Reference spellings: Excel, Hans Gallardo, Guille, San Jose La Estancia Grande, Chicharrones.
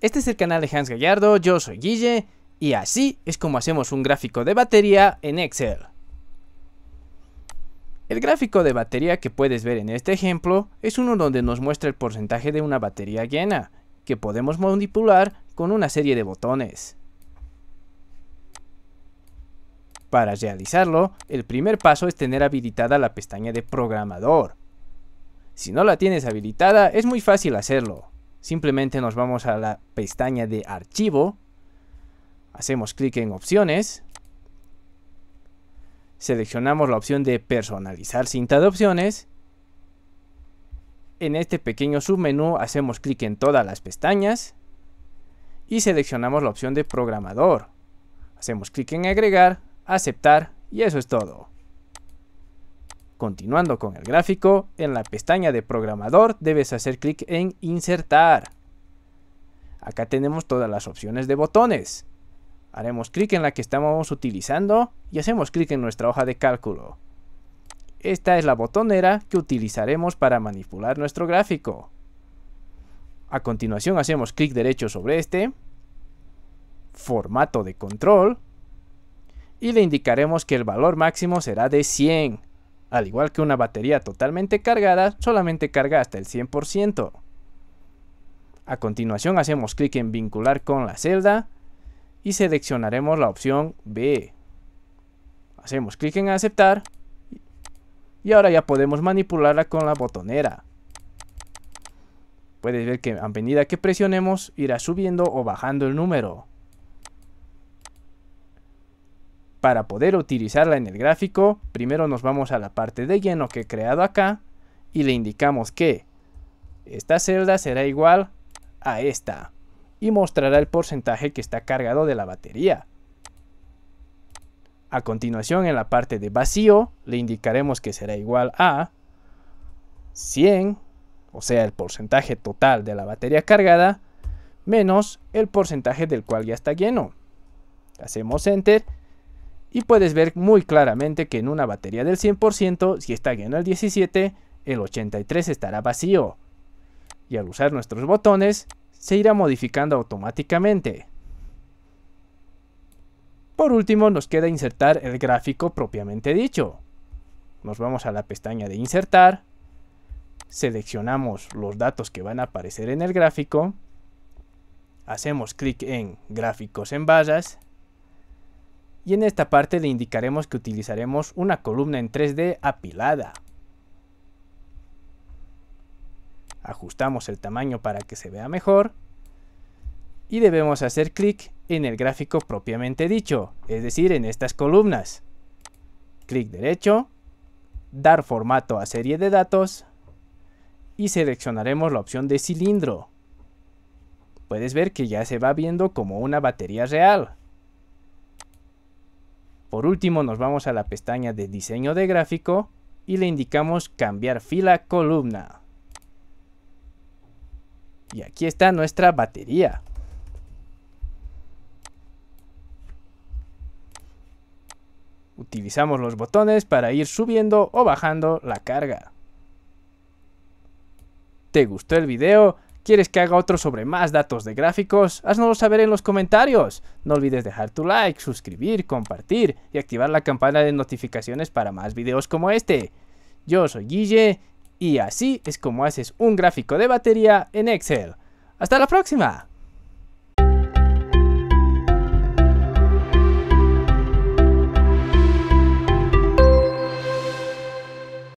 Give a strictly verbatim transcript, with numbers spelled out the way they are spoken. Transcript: Este es el canal de Hans Gallardo, yo soy Guille, y así es como hacemos un gráfico de batería en Excel. El gráfico de batería que puedes ver en este ejemplo es uno donde nos muestra el porcentaje de una batería llena, que podemos manipular con una serie de botones. Para realizarlo, el primer paso es tener habilitada la pestaña de programador. Si no la tienes habilitada, es muy fácil hacerlo. Simplemente nos vamos a la pestaña de archivo, hacemos clic en opciones, seleccionamos la opción de personalizar cinta de opciones. En este pequeño submenú hacemos clic en todas las pestañas y seleccionamos la opción de programador. Hacemos clic en agregar, aceptar y eso es todo. Continuando con el gráfico, en la pestaña de programador debes hacer clic en insertar. Acá tenemos todas las opciones de botones. Haremos clic en la que estamos utilizando y hacemos clic en nuestra hoja de cálculo. Esta es la botonera que utilizaremos para manipular nuestro gráfico. A continuación hacemos clic derecho sobre este, formato de control, y le indicaremos que el valor máximo será de cien. Al igual que una batería totalmente cargada, solamente carga hasta el cien por ciento. A continuación hacemos clic en vincular con la celda y seleccionaremos la opción B. Hacemos clic en aceptar y ahora ya podemos manipularla con la botonera. Puedes ver que a medida que presionemos irá subiendo o bajando el número. Para poder utilizarla en el gráfico, primero nos vamos a la parte de lleno que he creado acá y le indicamos que esta celda será igual a esta y mostrará el porcentaje que está cargado de la batería. A continuación, en la parte de vacío le indicaremos que será igual a cien, o sea el porcentaje total de la batería cargada, menos el porcentaje del cual ya está lleno. Hacemos enter y puedes ver muy claramente que en una batería del cien por ciento, si está lleno el diecisiete por ciento, el ochenta y tres por ciento estará vacío. Y al usar nuestros botones, se irá modificando automáticamente. Por último, nos queda insertar el gráfico propiamente dicho. Nos vamos a la pestaña de insertar, seleccionamos los datos que van a aparecer en el gráfico, hacemos clic en gráficos en barras, y en esta parte le indicaremos que utilizaremos una columna en tres D apilada. Ajustamos el tamaño para que se vea mejor. Y debemos hacer clic en el gráfico propiamente dicho, es decir, en estas columnas. Clic derecho, dar formato a serie de datos y seleccionaremos la opción de cilindro. Puedes ver que ya se va viendo como una batería real. Por último nos vamos a la pestaña de diseño de gráfico y le indicamos cambiar fila columna. Y aquí está nuestra batería. Utilizamos los botones para ir subiendo o bajando la carga. ¿Te gustó el video? ¿Quieres que haga otro sobre más datos de gráficos? Haznoslo saber en los comentarios. No olvides dejar tu like, suscribir, compartir y activar la campana de notificaciones para más videos como este. Yo soy Guille y así es como haces un gráfico de batería en Excel. ¡Hasta la próxima!